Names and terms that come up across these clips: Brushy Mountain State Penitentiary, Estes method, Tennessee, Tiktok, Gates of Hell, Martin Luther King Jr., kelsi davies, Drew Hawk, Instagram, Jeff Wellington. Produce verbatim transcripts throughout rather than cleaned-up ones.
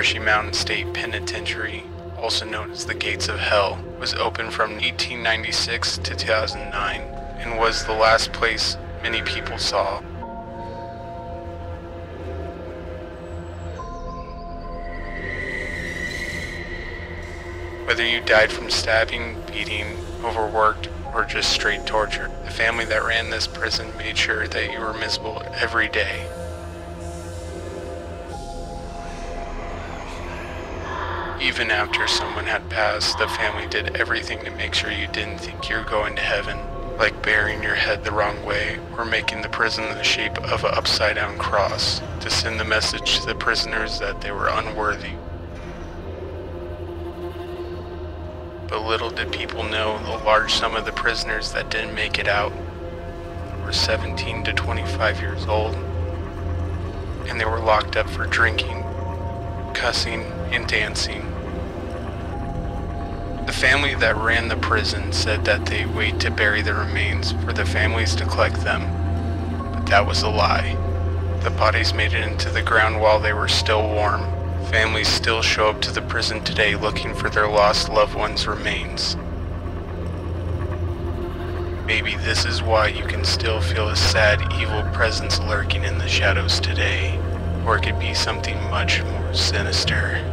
Brushy Mountain State Penitentiary, also known as the Gates of Hell, was open from eighteen ninety-six to two thousand nine and was the last place many people saw. Whether you died from stabbing, beating, overworked, or just straight torture, the family that ran this prison made sure that you were miserable every day. Even after someone had passed, the family did everything to make sure you didn't think you were going to heaven, like burying your head the wrong way or making the prison the shape of an upside-down cross to send the message to the prisoners that they were unworthy. But little did people know the large sum of the prisoners that didn't make it out. They were seventeen to twenty-five years old, and they were locked up for drinking, cussing, and dancing. The family that ran the prison said that they wait to bury the remains for the families to collect them, but that was a lie. The bodies made it into the ground while they were still warm. Families still show up to the prison today looking for their lost loved ones' remains. Maybe this is why you can still feel a sad, evil presence lurking in the shadows today, or it could be something much more sinister.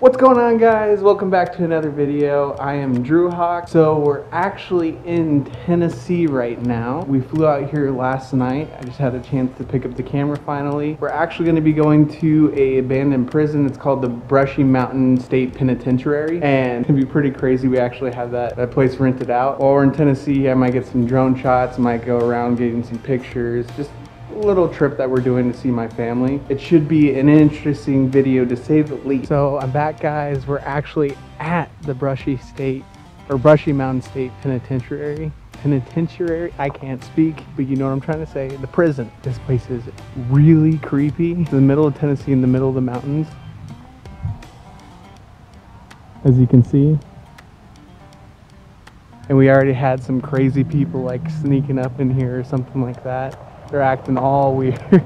What's going on, guys? Welcome back to another video. I am Drew Hawk. So we're actually in Tennessee right now. We flew out here last night. I just had a chance to pick up the camera finally. We're actually going to be going to a abandoned prison. It's called the Brushy Mountain State Penitentiary, and it'd be pretty crazy. We actually have that, that place rented out. While we're in Tennessee, I might get some drone shots, might go around getting some pictures. Just little trip that we're doing to see my family. It should be an interesting video, to say the least. So I'm back, guys. We're actually at the Brushy State or Brushy Mountain State Penitentiary. Penitentiary, I can't speak, but you know what I'm trying to say. The prison. This place is really creepy. It's in the middle of Tennessee, in the middle of the mountains. As you can see. And we already had some crazy people like sneaking up in here or something like that. They're acting all weird.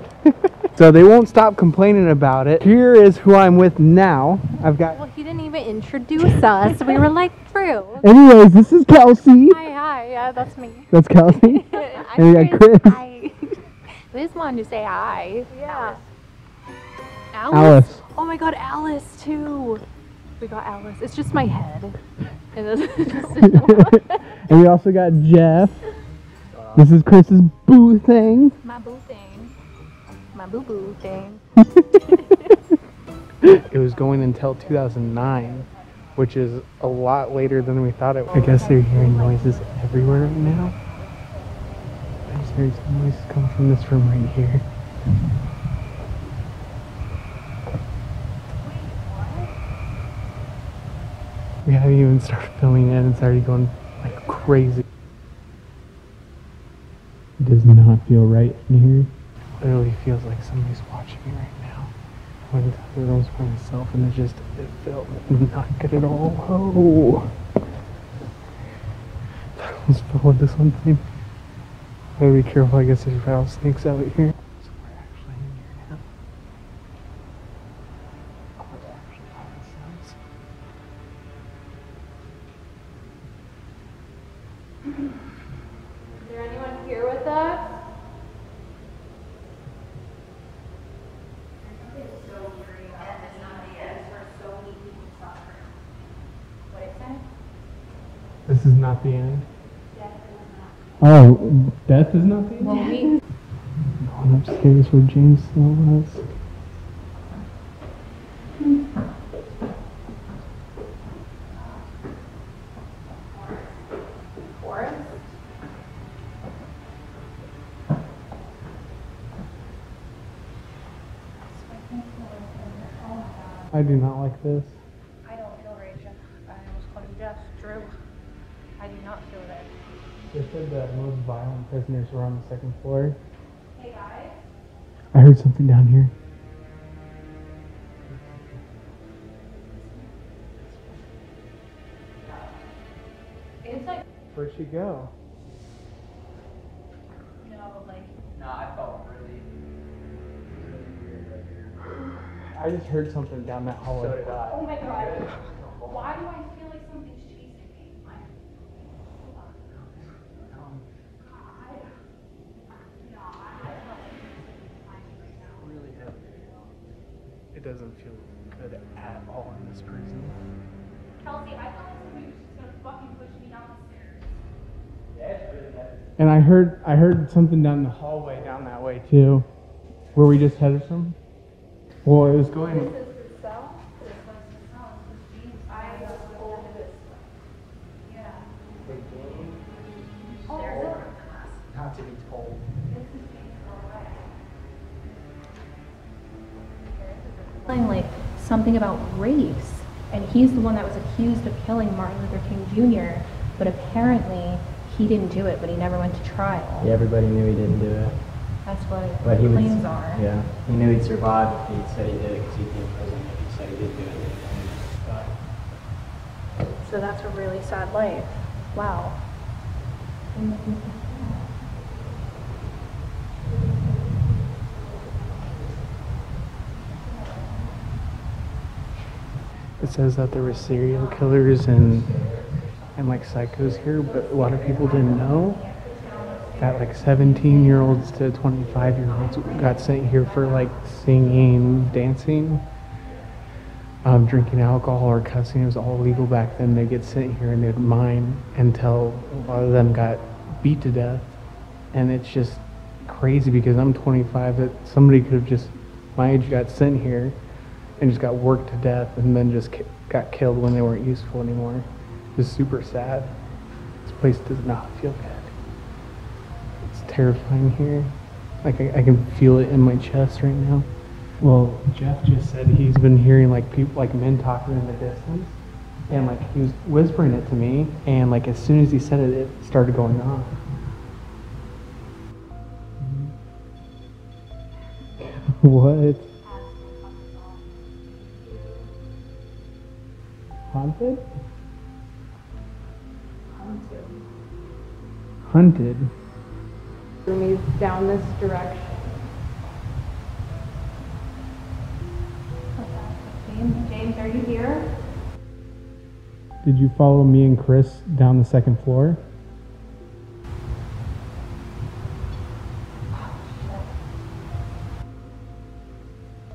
So they won't stop complaining about it. Here is who I'm with now. I've got... Well, he didn't even introduce us. We were like, Drew. Anyways, this is Kelsey. Hi, hi. Yeah, that's me. That's Kelsey. And we got Chris. Hi. We just wanted to say hi. Yeah. Alice. Alice. Oh my God, Alice too. We got Alice. It's just my head. And, and we also got Jeff. This is Chris's boo thing. My boo thing. My boo boo thing. It was going until two thousand nine, which is a lot later than we thought it was. I guess they're hearing noises everywhere right now. I just heard some noises coming from this room right here. We haven't even started filming yet, and it's already going like crazy. It does not feel right in here. It literally feels like somebody's watching me right now. I went into the rooms by myself and it just, it felt not good at all. Oh! I almost fell into something. Gotta be careful, I guess there's rattlesnakes out here. So we're actually in here now. Oh, we're actually by ourselves. Mm-hmm. Is there anyone here with us? It's so weird that there's nobody else. We're so many people suffering. What is that? This is not the end. Death is not the end. Oh, death is not the end? Well, we... No one upstairs where James still was. I do not like this. I don't feel right, Jeff. I was calling Jeff. Drew. I do not feel right. They said the most violent prisoners were on the second floor. Hey, guys. I heard something down here. you go? No, like. No, I felt really, really weird right here. I just heard something down that hallway. So did I. Oh my god. Why do I feel like something's chasing me? Like, hold on. God. No, I felt like it's really heavy. It doesn't feel good at all in this prison. Kelsey, I felt like somebody was just gonna fucking push me down the stairs. That's really heavy. And I heard I heard something down the hallway down that way too. Where we just headed from. Well, it was going. This is the south. This is the south. This is James. I was told this. Yeah. The game. Oh, is it? Not to be told. This is James. Telling like something about race, and he's the one that was accused of killing Martin Luther King Junior But apparently he didn't do it, but he never went to trial. Yeah, everybody knew he didn't do it. That's what but the claims are. Yeah, he knew he'd survive if he said he did it because he'd be in prison. If he said he did do it, he'd die. So that's a really sad life. Wow. It says that there were serial killers and and like psychos here, but a lot of people didn't know that like seventeen year olds to twenty-five year olds got sent here for like singing, dancing, um, drinking alcohol or cussing. It was all legal back then. They'd get sent here and they'd mine until a lot of them got beat to death. And it's just crazy because I'm twenty-five, that somebody could have just, my age, got sent here and just got worked to death and then just got killed when they weren't useful anymore. It's super sad. This place does not feel good. Terrifying here. Like I, I can feel it in my chest right now. Well, Jeff just said he's been hearing like people, like men talking in the distance, and like he was whispering it to me, and like as soon as he said it, it started going off. What? Haunted? Haunted. Hunted. Me down this direction. James, James, are you here? Did you follow me and Chris down the second floor? Oh, shit.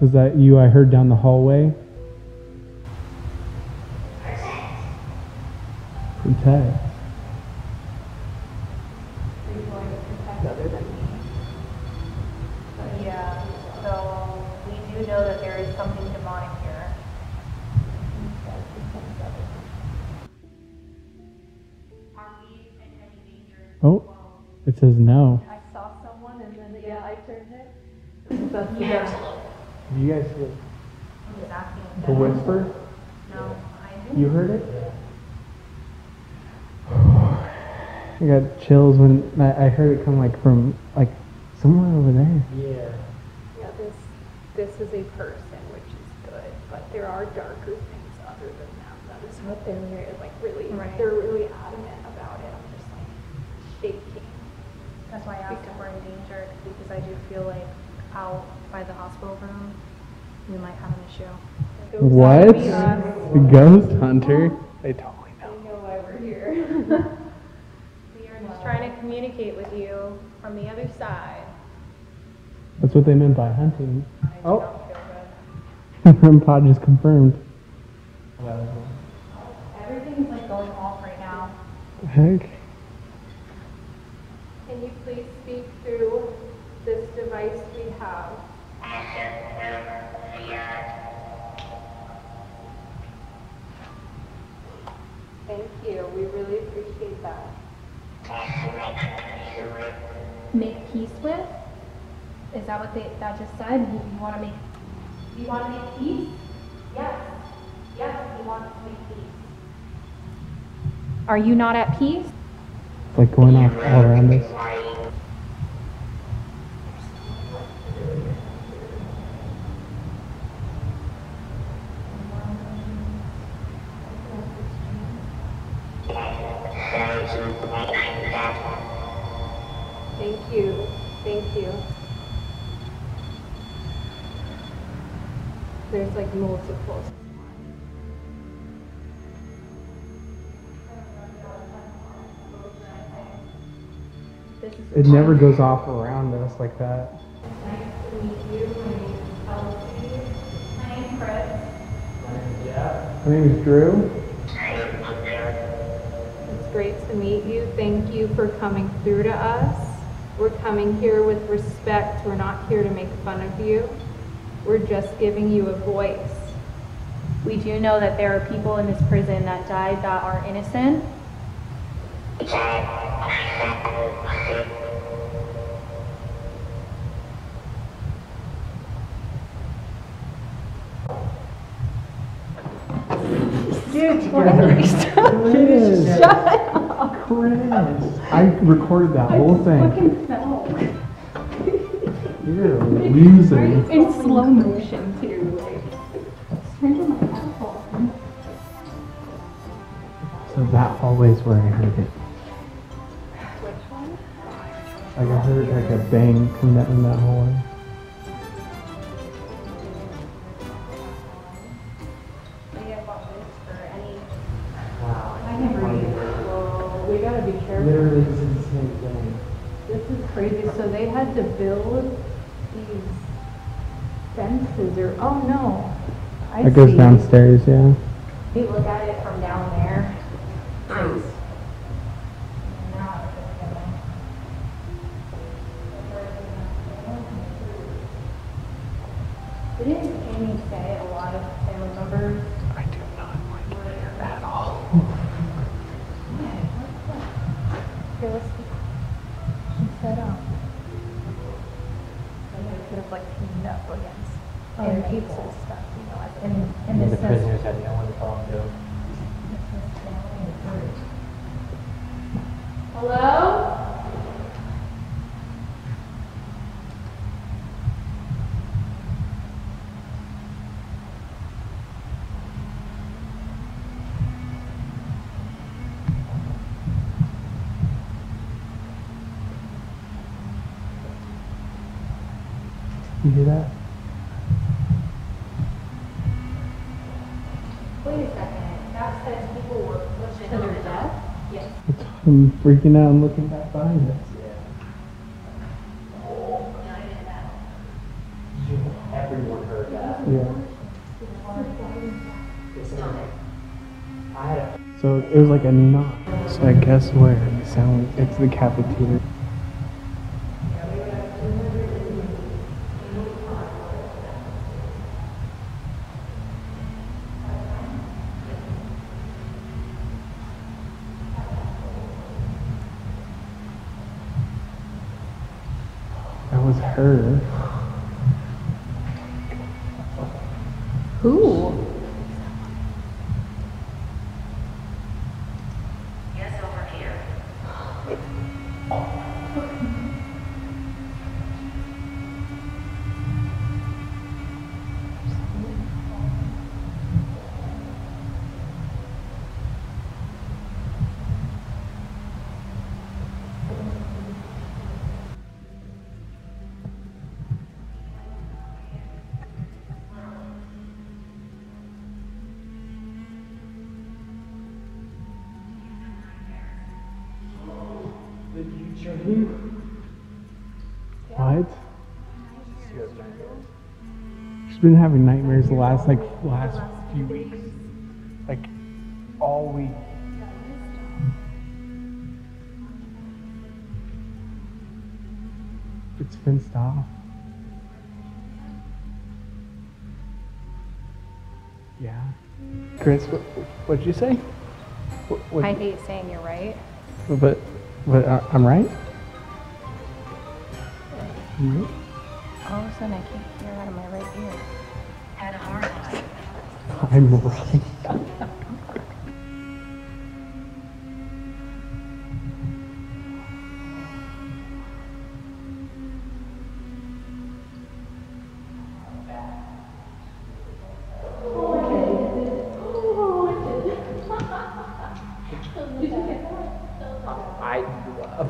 Is that you I heard down the hallway? Protect. Protect. Oh, it says no. I saw someone and then yeah, I turned it. So yeah. Did you guys hear the whisper? No, I didn't. You heard it? I got chills when I, I heard it come like from like somewhere over there. Yeah. Yeah, this this is a person, which is good, but there are darker things other than that. That is what they're like really right. They're really adamant about it. I'm just like shaking. That's why I asked if we're in danger, because I do feel like out by the hospital room we might have an issue. What? The ghost hunter? They totally know. They know why we're here. We are just trying to communicate with you from the other side. That's what they meant by hunting. I do oh. Not feel good. Grandpa just confirmed. Well, everything's like going off right now. Heck. Can you please speak through this device we have? Thank you. We really appreciate that. Make peace with? Is that what they that just said? You, you want to make? You want to make peace? Yes. Yes, you want to make peace. Are you not at peace? It's like going off all around us. there's like multiples. It never goes off around us like that. It's nice to meet you. My name's My name's Chris. My name is Drew. It's great to meet you. Thank you for coming through to us. We're coming here with respect. We're not here to make fun of you. We're just giving you a voice. We do know that there are people in this prison that died that are innocent. Dude, Chris, shut up. Chris. I recorded that I whole thing. Fucking fell. You're losing. In slow motion too. Like, turn to my apple. So that hallway's where I heard it. Like I heard like a bang from that in that hallway. Wow. I never knew. Whoa. We gotta be careful. Literally, this is the same thing. This is crazy. So they had to build these fences, or oh no, I That goes see. downstairs, yeah. You look at it from down there. Nice. Didn't Amy say a lot of family members? I do not like it here at all. Here, let's see. She said, um, and they could have, like, teamed up against oh, other people and stuff, you know, like, in, in this the sense. The prisoners had no one to talk to. Hello? You hear that? Wait a second. That says people were pushing to their death? Yes. I'm freaking out. I'm looking back behind us. Yeah. Oh. No, I didn't know. Everyone heard that. Yeah. It's not there. I had a. So it was like a knock. So I guess where it sounds. It's the cafeteria. Her. Who? Yes, over here. What? She's been having nightmares the last like last few weeks, like all week. It's fenced off. Yeah. Chris, what what'd you say? What, what, I hate saying you're right. But. But uh, I'm right? I'm right? All of a sudden I can't hear out of my right ear. Had a hard time. I'm right.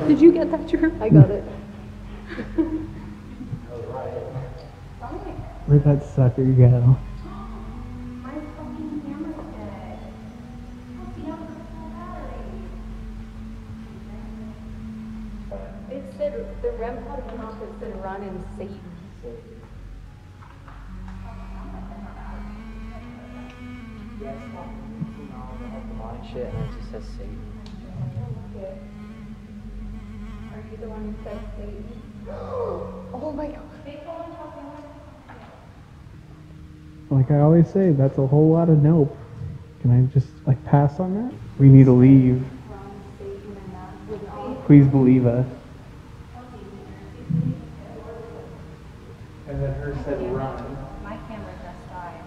Did you get that, Drew? I got it. Where'd that sucker go? demonic shit, and it just says Satan. Yeah. Are you the one who said Satan? Oh my god. Like I always say, that's a whole lot of nope. Can I just like pass on that? We need to leave. Please believe us. And then her said run. My camera just died.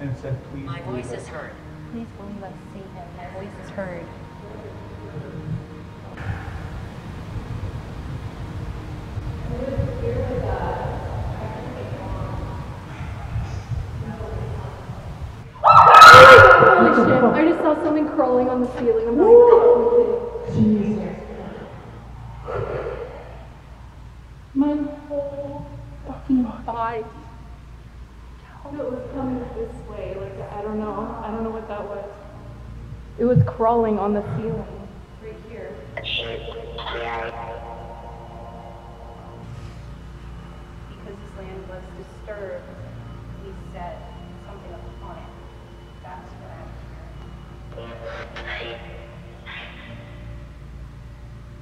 And said please My believe voice us. is heard. Please believe us, Satan. My voice is heard. I just saw something crawling on the ceiling. I'm like, Jesus. My whole fucking body. How it was coming this way. Like, I don't know. I don't know what that was. It was crawling on the ceiling. Right here. Because this land was disturbed, he set something upon it. That's what I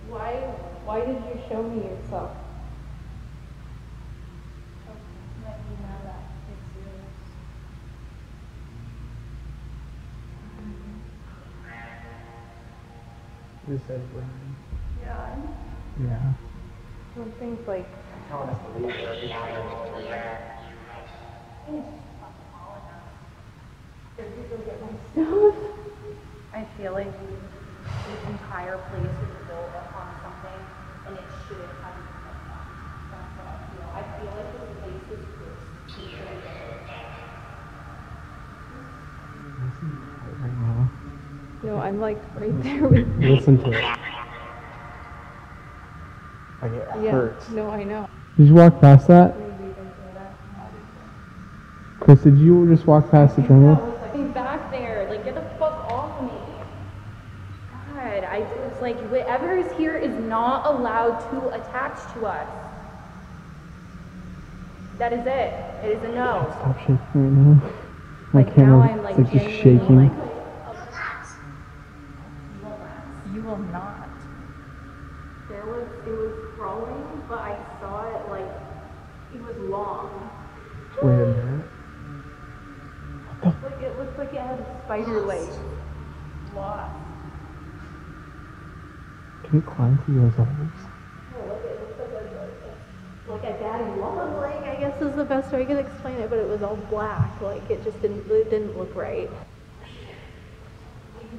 Why, why did you show me yourself? To let me know that it's yours. You said run. Yeah. Yeah. When things like telling us to leave every time we're there. I feel like this entire place is built upon something, and it shouldn't have been like that. That's what I feel. I feel like this place is cursed. No, I'm like right there with you. Listen to it. I get yeah, hurt. No, I know. Did you walk past that? Chris, did you just walk past the terminal? Like, whatever is here is not allowed to attach to us. That is it. It is a no. Stop shaking right now. My like camera, now I'm like, like just shaking. Like, you will not. There was, it was crawling, but I saw it like, it was long. Wait a minute. Like, it looks like it had a spider leg. Lost. Can you climb through those holes? Oh, look, it looks like a, like a daddy long leg, I guess is the best way I could explain it, but it was all black. Like, it just didn't, it didn't look right.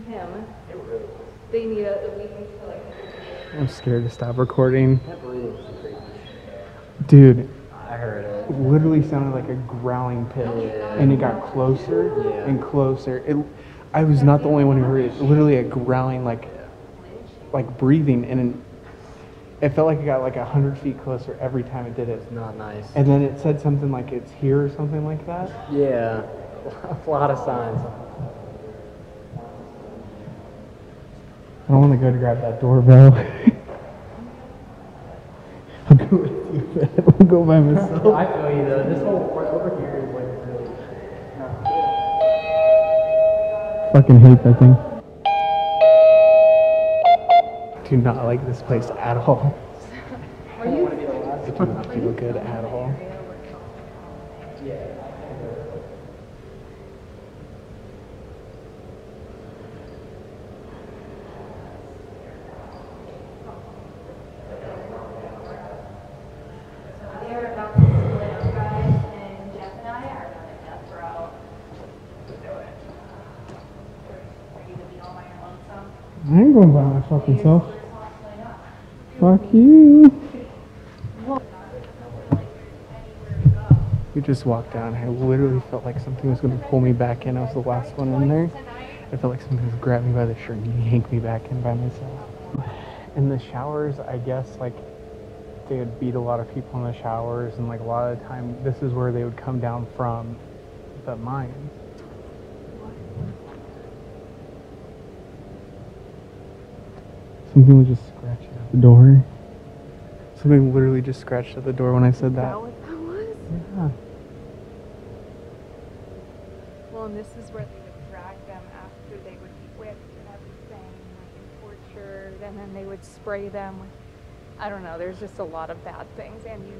Him. It really was. They need a, a weekend to like... I'm scared to stop recording. Dude. I heard it. It literally sounded like a growling pit. Yeah. And it got closer yeah. and closer. It, I was not the only one who heard it. Literally a growling, like... like breathing, and it felt like it got like a hundred feet closer every time it did it. It's not nice. And then it said something like it's here or something like that. Yeah, a lot of signs. I don't want to go to grab that doorbell. I'll go with you, I'll go by myself. I feel you though. This whole part over here is like really not cool. Fucking hate that thing. I do not like this place at all. I do not feel good at all. I ain't going by my fucking self. Fuck you. You just walked down. I literally felt like something was going to pull me back in. I was the last one in there. I felt like something was grabbing me by the shirt and yank me back in by myself. In the showers, I guess, like, they would beat a lot of people in the showers. And, like, a lot of the time, this is where they would come down from. But mine. Something was just scratching at the door. Something literally just scratched at the door when I said that. Is that what that was? Yeah. Well, and this is where they would drag after they would be whipped and everything, and tortured, and then they would spray them with, I don't know, there's just a lot of bad things. And you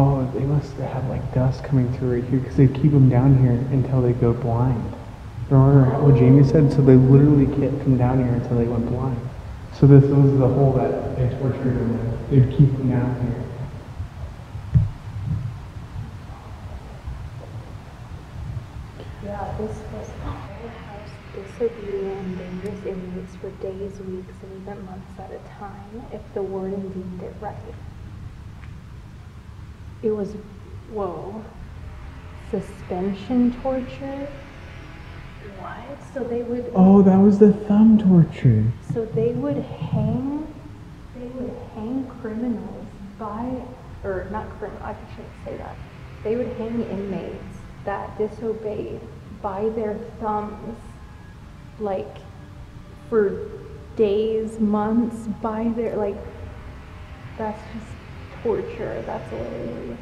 Oh, they must have like dust coming through right here because they keep them down here until they go blind. Remember what Jamie said? So they literally kept them down here until they went blind. So this was the hole that they tortured them in. They'd keep them down here. Yeah, this was the whole house disobedient and dangerous inmates for days, weeks, and even months at a time if the warden deemed it right. It was, whoa, suspension torture? What? So they would... Oh, that was the thumb torture. So they would hang, they would hang criminals by, or not criminals, I shouldn't say that. They would hang inmates that disobeyed by their thumbs, like, for days, months, by their, like, that's just... torture, that's literally...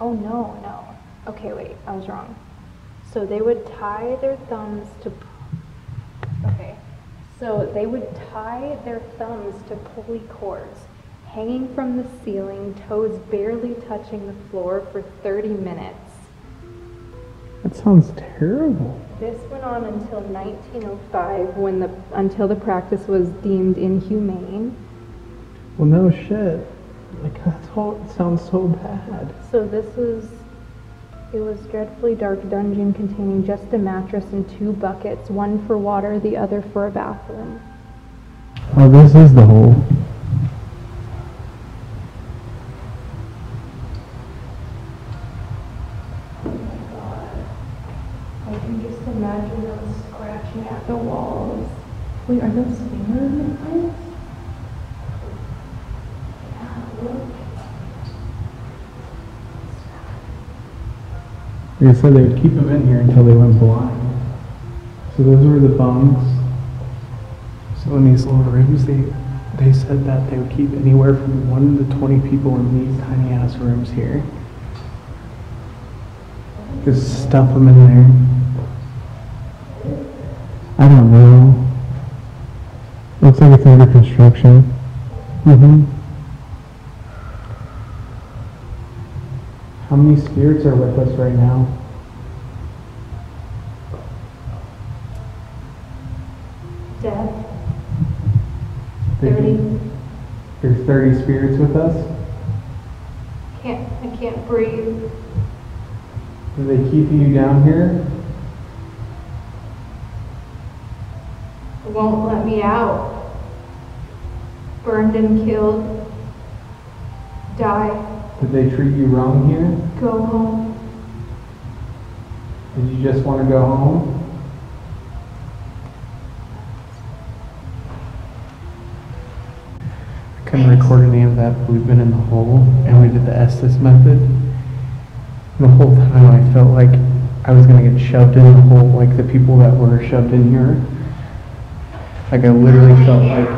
Oh no, no. Okay, wait, I was wrong. So they would tie their thumbs to... Okay. So they would tie their thumbs to pulley cords, hanging from the ceiling, toes barely touching the floor for thirty minutes. That sounds terrible. This went on until nineteen oh five, when the until the practice was deemed inhumane. Well, no shit. Like, that's all, it sounds so bad. So this was, it was dreadfully dark dungeon containing just a mattress and two buckets, one for water, the other for a bathroom. Oh, this is the hole. Oh my god. I can just imagine them scratching at the walls. Wait, are those fingers in place? Like I said, they would keep them in here until they went blind. So those were the bunks. So in these little rooms, they they said that they would keep anywhere from one to twenty people in these tiny ass rooms here. Just stuff them in there. I don't know. Looks like it's under construction. Mm-hmm. How many spirits are with us right now? Death. thirty. There's thirty spirits with us? Can't, I can't breathe. Do they keep you down here? It won't let me out. Burned and killed. Die. Did they treat you wrong here? Go home. Did you just want to go home? I couldn't record any of that, but we've been in the hole, and we did the Estes method. The whole time I felt like I was going to get shoved in the hole, like the people that were shoved in here. Like I literally felt like...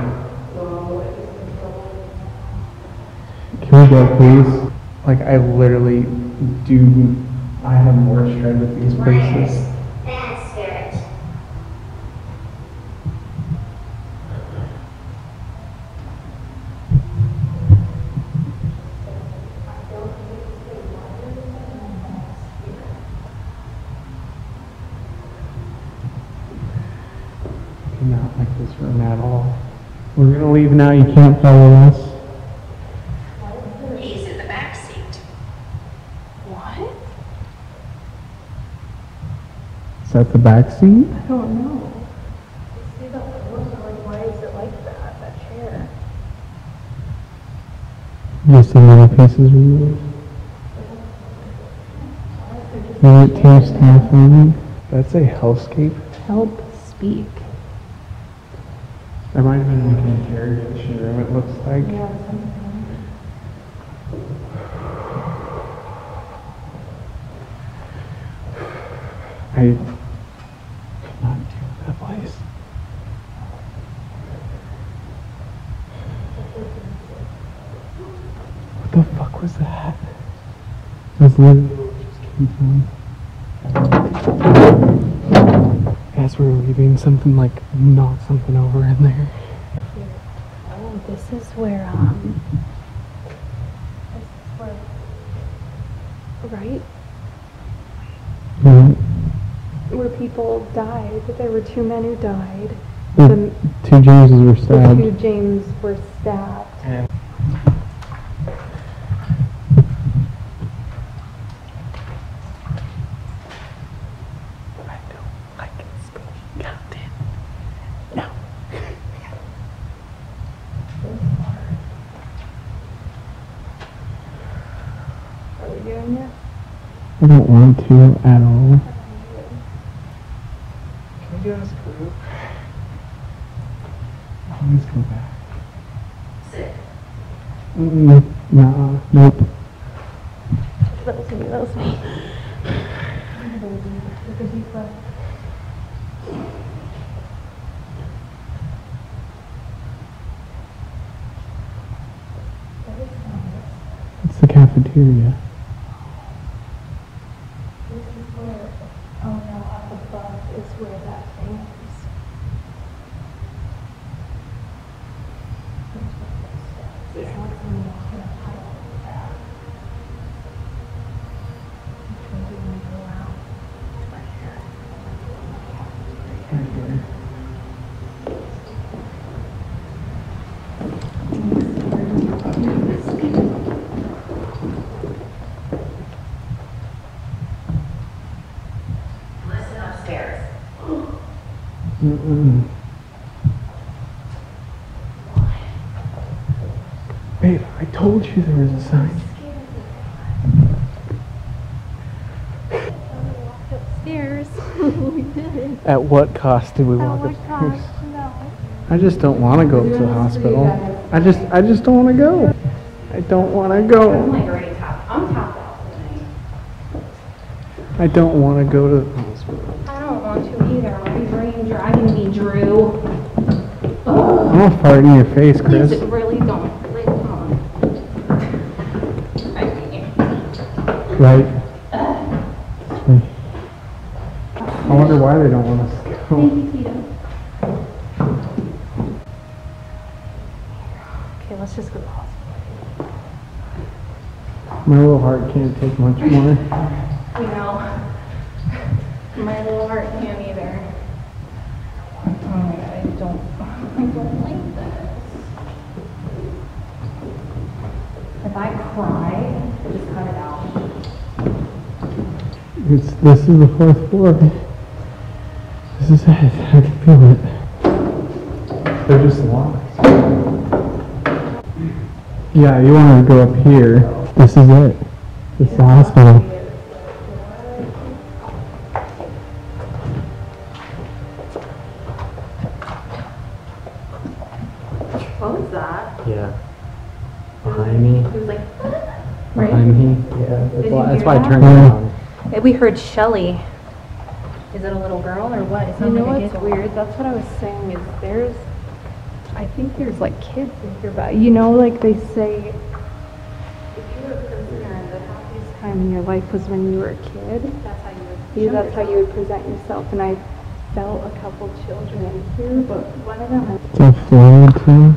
Can we go, please? Like, I literally do, I have more strength with these places. Bastard. I do not like this room at all. We're gonna leave now, you can't follow us. At the back seat? I don't know. I see the windows, I'm like, why is it like that, that chair? You see many pieces we use? Will it tear staff on me? That's a hellscape. Help speak. There might have been like an interrogation room, it looks like. Yeah, I... As we're leaving, something like knocked something over in there. Oh, this is where, um, this is where, right? Mm-hmm. Where people died, but there were two men who died. The, the two Jameses were stabbed. The two James were stabbed. And I don't want to at all. Can we do this group? Please go back. Sit. Nope. Nah. Nope. That was me. That was me. Look at deep breath. It's the cafeteria. I told you there was a sign. Walked upstairs. We did. At what cost did we walk oh upstairs? Gosh, no. I just don't want to go up to the hospital. I just, I just don't want to go. I don't want to go. I'm like already top. I'm top all night. I don't want to go to the hospital. I don't want to either. My brain driving me, Drew. Oh. I'm gonna fart in your face, Chris. You really don't. Right. I wonder why they don't want us to go. Okay, let's just go to the hospital. My little heart can't take much more. You know, my little heart can't either. Oh my god, I don't, I don't like this. If I cry, I just cut it out. It's, this is the fourth floor. This is it. I can feel it. They're just locked. Yeah, you want to go up here. This is it. It's the hospital. What was that? Yeah. Behind me. It was like, right? Behind me. Yeah. That's why, that's why I turned around. We heard Shelly. Is it a little girl or what? It sounds you know like what's weird? That's what I was saying is there's, I think there's like kids in here, but you know, like they say, if you're a prisoner in time in your life was when you were a kid. That's how you would, you, that's how you would present yourself. And I felt a couple children here, but one of them... Jeff Wellington.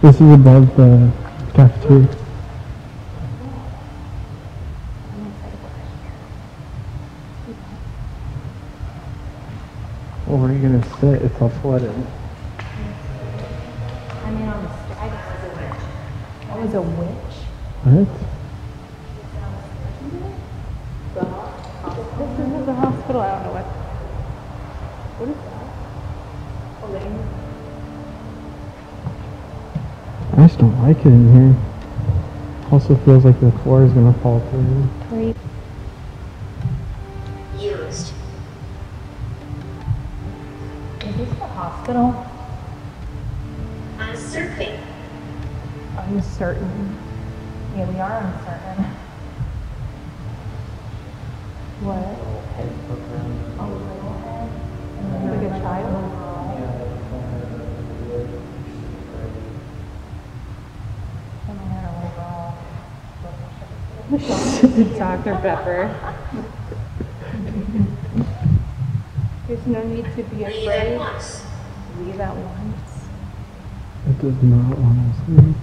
This is above the cafeteria. Well, where are you going to sit? It's all flooded. I mean, on the stack, I was a witch. I was a witch? What? I just don't like it in here. Also feels like the floor is gonna fall through. Used. Is this the hospital? Uncertain. Uncertain. Yeah, we are uncertain. What? A little head. And like a child. Doctor Pepper. There's no need to be afraid. Leave at once. Leave at once. It does not want to sleep.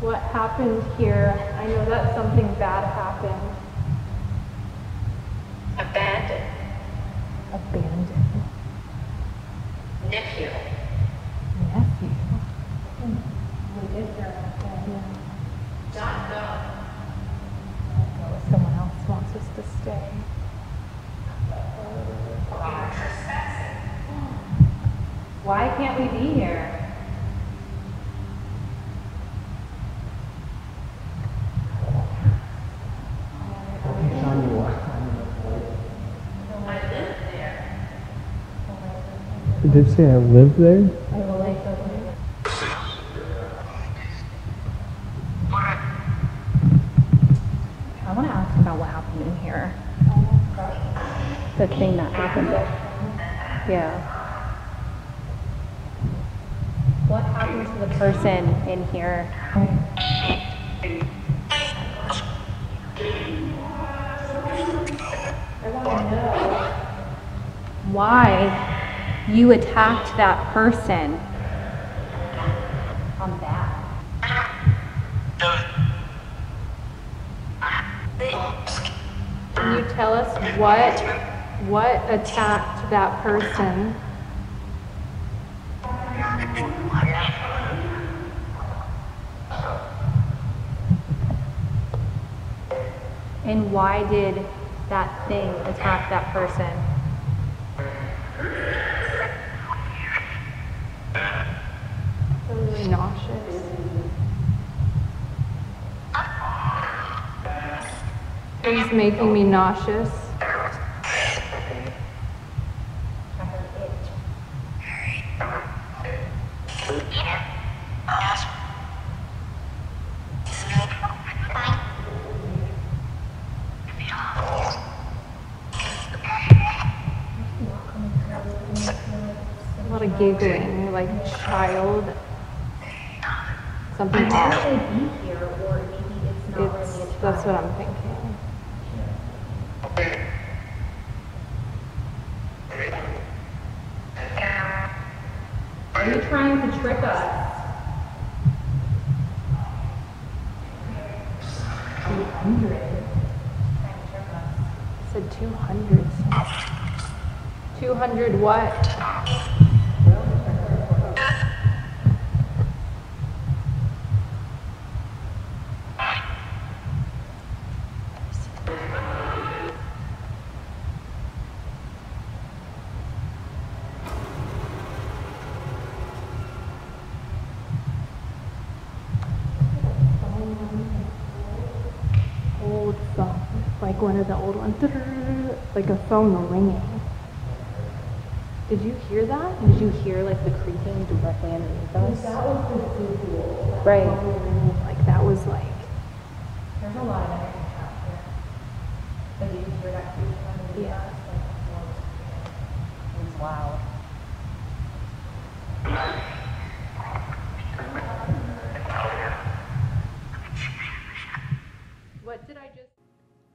What happened here? I know that something bad happened. Abandoned. Abandoned. Nephew. Nephew? What is there? Not go. Not go if someone else wants us to stay. Why can't we be here? I live there. It did say I live there? The thing that happened. Yeah. What happened to the person in here? I want to know why you attacked that person. On that. Can you tell us what? What attacked that person? And why did that thing attack that person? I'm really nauseous. He's making me nauseous. Giggling, you're like a child. Something else. It's, that's what I'm thinking. Are you trying to trick us? two hundred. I said two hundred. two hundred what? Like one of the old ones, like a phone ringing. Did you hear that? Did you hear like the creaking directly underneath us? That was the cool. Right. Like that was like. There's a lot of energy out here. But did you hear that creaking underneath yeah. us? Like, it was loud.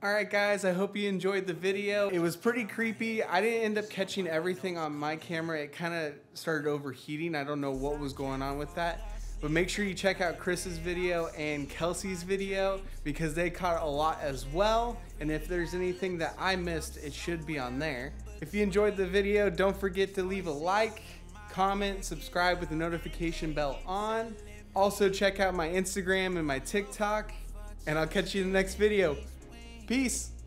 Alright guys, I hope you enjoyed the video. It was pretty creepy. I didn't end up catching everything on my camera. It kind of started overheating. I don't know what was going on with that. But make sure you check out Chris's video and Kelsey's video because they caught a lot as well. And if there's anything that I missed, it should be on there. If you enjoyed the video, don't forget to leave a like, comment, subscribe with the notification bell on. Also check out my Instagram and my TikTok. And I'll catch you in the next video. Peace.